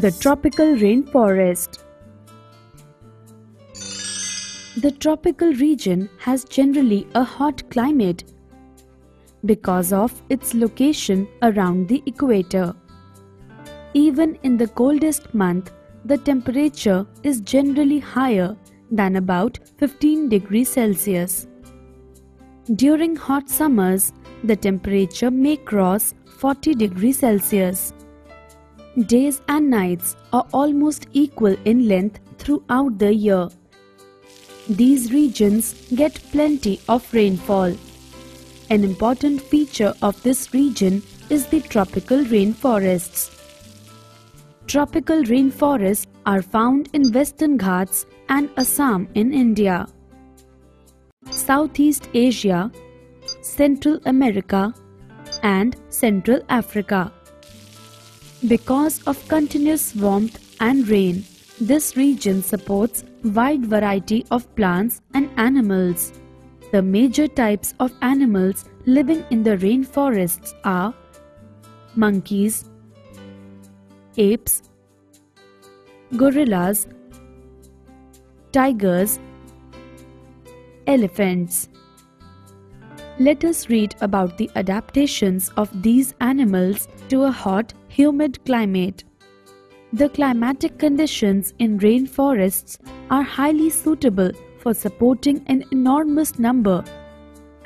The tropical rainforest. The tropical region has generally a hot climate because of its location around the equator. Even in the coldest month, the temperature is generally higher than about 15 degrees Celsius. During hot summers, the temperature may cross 40 degrees Celsius. Days and nights are almost equal in length throughout the year. These regions get plenty of rainfall. An important feature of this region is the tropical rainforests. Tropical rainforests are found in Western Ghats and Assam in India, Southeast Asia, Central America, and Central Africa. Because of continuous warmth and rain, this region supports wide variety of plants and animals. The major types of animals living in the rainforests are monkeys, apes, gorillas, tigers, elephants. Let us read about the adaptations of these animals to a hot, humid climate. The climatic conditions in rainforests are highly suitable for supporting an enormous number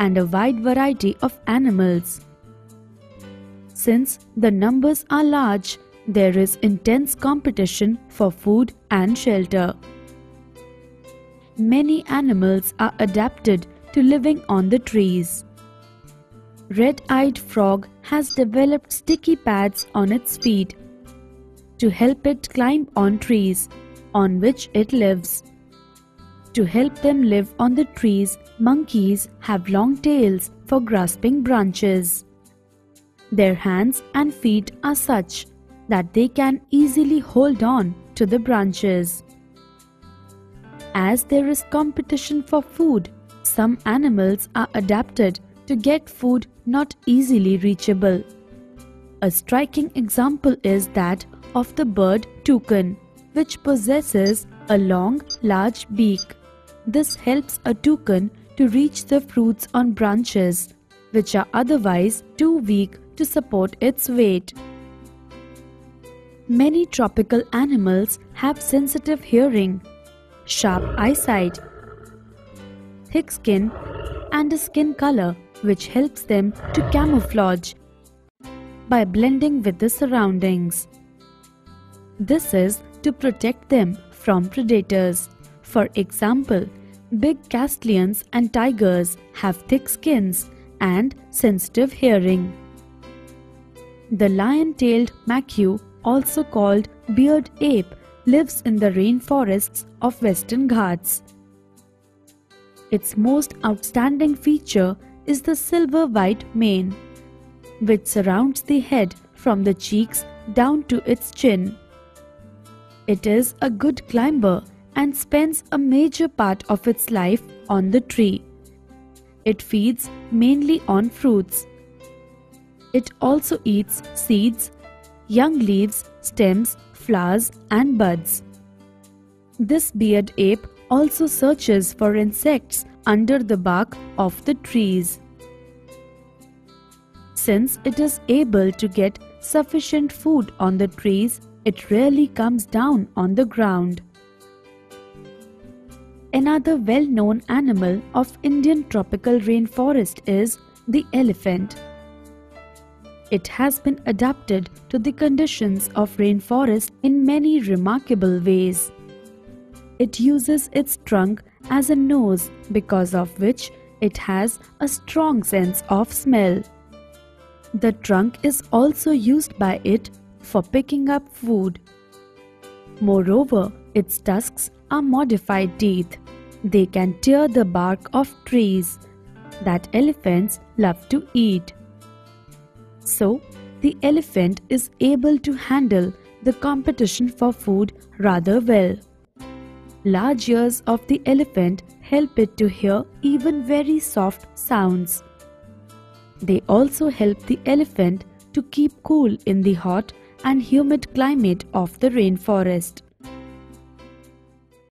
and a wide variety of animals. Since the numbers are large, there is intense competition for food and shelter. Many animals are adapted to living on the trees. Red-eyed frog has developed sticky pads on its feet to help it climb on trees on which it lives. To help them live on the trees, monkeys have long tails for grasping branches. Their hands and feet are such that they can easily hold on to the branches. As there is competition for food, some animals are adapted to get food not easily reachable. A striking example is that of the bird toucan, which possesses a long, large beak. This helps a toucan to reach the fruits on branches, which are otherwise too weak to support its weight. Many tropical animals have sensitive hearing, sharp eyesight, thick skin, and a skin color which helps them to camouflage by blending with the surroundings. This is to protect them from predators. For example, big castlians and tigers have thick skins and sensitive hearing. The lion-tailed macaw, also called beard ape, lives in the rainforests of Western Ghats. Its most outstanding feature is the silver-white mane, which surrounds the head from the cheeks down to its chin. It is a good climber and spends a major part of its life on the tree. It feeds mainly on fruits. It also eats seeds, young leaves, stems, flowers, and buds. This beard ape also searches for insects under the bark of the trees. Since it is able to get sufficient food on the trees, it rarely comes down on the ground. Another well-known animal of Indian tropical rainforest is the elephant. It has been adapted to the conditions of rainforest in many remarkable ways. It uses its trunk as a nose, because of which it has a strong sense of smell. The trunk is also used by it for picking up food. Moreover, its tusks are modified teeth. They can tear the bark of trees that elephants love to eat. So, the elephant is able to handle the competition for food rather well. Large ears of the elephant help it to hear even very soft sounds. They also help the elephant to keep cool in the hot and humid climate of the rainforest.